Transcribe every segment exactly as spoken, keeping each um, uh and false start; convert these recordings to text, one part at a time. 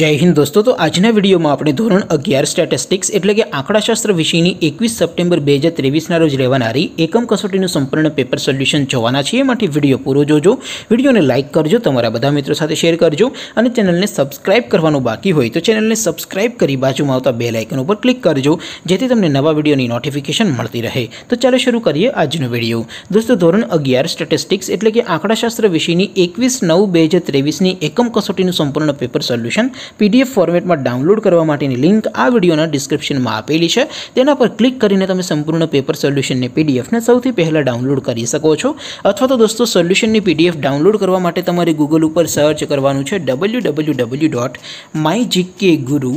જય હિન્દ દોસ્તો, તો આજના વિડીયોમાં આપણે ધોરણ અગિયાર સ્ટેટિસ્ટિક્સ એટલે કે આંકડાશાસ્ત્ર વિષયની એકવીસ સપ્ટેમ્બર બે હજાર ત્રેવીસના રોજ લેવાનારી એકમ કસોટીનું સંપૂર્ણ પેપર સોલ્યુશન જોવાના છીએ. એ માટે વિડીયો પૂરો જોજો, વિડીયોને લાઇક કરજો, તમારા બધા મિત્રો સાથે શેર કરજો અને ચેનલને સબસ્ક્રાઇબ કરવાનું બાકી હોય તો ચેનલને સબસ્ક્રાઇબ કરી બાજુમાં આવતા બેલ આઇકન ઉપર ક્લિક કરજો, જેથી તમને નવા વિડીયોની નોટિફિકેશન મળતી રહે. તો ચાલો શરૂ કરીએ આજનો વિડીયો. દોસ્તો, ધોરણ અગિયાર સ્ટેટિસ્ટિક્સ એટલે કે આંકડાશાસ્ત્ર વિષયની એકવીસ નવ બે હજાર ત્રેવીસની એકમ કસોટીનું સંપૂર્ણ પેપર સોલ્યુશન પીડીએફ ફોર્મેટમાં ડાઉનલોડ કરવા માટેની લિંક આ વિડીયોના ડિસ્ક્રિપ્શનમાં આપેલી છે. તેના પર ક્લિક કરીને તમે સંપૂર્ણ પેપર સોલ્યુશનની પીડીએફને સૌથી પહેલાં ડાઉનલોડ કરી શકો છો. અથવા તો દોસ્તો, સોલ્યુશનની પીડીએફ ડાઉનલોડ કરવા માટે તમારે ગૂગલ ઉપર સર્ચ કરવાનું છે W W W dot my GK guru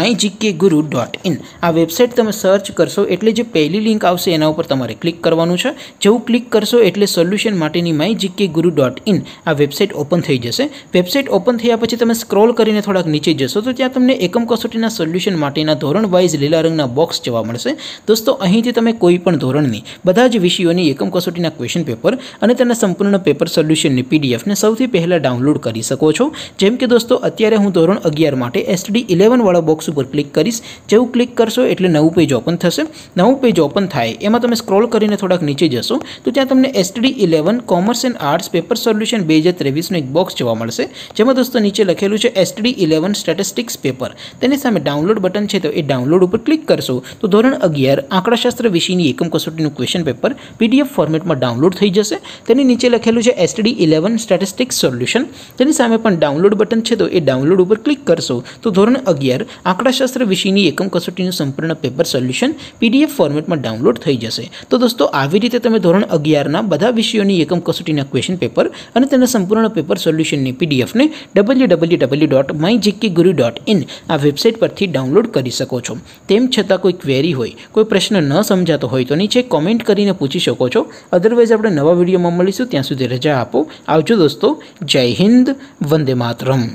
my GK guru dot in. આ વેબસાઇટ તમે સર્ચ કરશો એટલે જે પહેલી લિંક આવશે એના ઉપર તમારે ક્લિક કરવાનું છે. જેવું ક્લિક કરશો એટલે સોલ્યુશન માટેની my GK guru dot in આ વેબસાઇટ ઓપન થઈ જશે. વેબસાઇટ ઓપન થયા પછી તમે સ્ક્રોલ કરીને થોડા નીચે જશો તો ત્યાં તમને એકમ કસોટીના સોલ્યુશન માટેના ધોરણ વાઇઝ લીલા રંગના બોક્સ જોવા મળશે. દોસ્તો, અહીંથી તમે કોઈ પણ ધોરણની બધા જ વિષયોની એકમ કસોટીના ક્વેશ્ચન પેપર અને તેના સંપૂર્ણ પેપર સોલ્યુશનની પીડીએફને સૌથી પહેલાં ડાઉનલોડ કરી શકો છો. જેમ કે દોસ્તો, અત્યારે હું ધોરણ અગિયાર માટે એસટી ઇલેવનવાળા બોક્સ ઉપર ક્લિક કરીશ. જેવું ક્લિક કરશો એટલે નવું પેજ ઓપન થશે. નવું પેજ ઓપન થાય એમાં તમે સ્ક્રોલ કરીને થોડાક નીચે જશો તો ત્યાં તમને ST eleven commerce and arts paper solution બે હજાર ત્રેવીસનું એક બોક્સ જોવા મળશે, જેમાં દોસ્તો નીચે લખેલું છે એસટી ઇલેવન સ્ટેટિસ્ટિક્સ પેપર. તેની સામે ડાઉનલોડ બટન છે, તો એ ડાઉનલોડ ઉપર ક્લિક કરશો તો ધોરણ અગિયાર આંકડાશાસ્ત્ર વિષયની એકમ કસોટીનું ક્વેશ્ચન પેપર પીડીએફ ફોર્મેટમાં ડાઉનલોડ થઈ જશે. તેની નીચે લખેલું છે એસટી ઇલેવન સ્ટેટિસ્ટિક્સ સોલ્યુશન. તેની સામે પણ ડાઉનલોડ બટન છે, તો એ ડાઉનલોડ ઉપર ક્લિક કરશો તો ધોરણ અગિયાર આંકડાશાસ્ત્ર વિષયની એકમ કસોટીનું સંપૂર્ણ પેપર સોલ્યુશન પીડીએફ ફોર્મેટમાં ડાઉનલોડ થઈ જશે. તો દોસ્તો, આવી રીતે તમે ધોરણ અગિયારના બધા વિષયોની એકમ કસોટીના ક્વેશ્ચન પેપર અને તેના સંપૂર્ણ પેપર સોલ્યુશનની પીડીએફને W W W dot my GK guru dot in આ વેબસાઇટ પરથી ડાઉનલોડ કરી શકો છો. તેમ છતાં કોઈ ક્વેરી હોય, કોઈ પ્રશ્ન ન સમજાતો હોય તો નીચે કોમેન્ટ કરીને પૂછી શકો છો. અધરવાઇઝ આપણે નવા વિડીયોમાં મળીશું. ત્યાં સુધી રજા આપો. આવજો દોસ્તો. જય હિન્દ. વંદે માતરમ.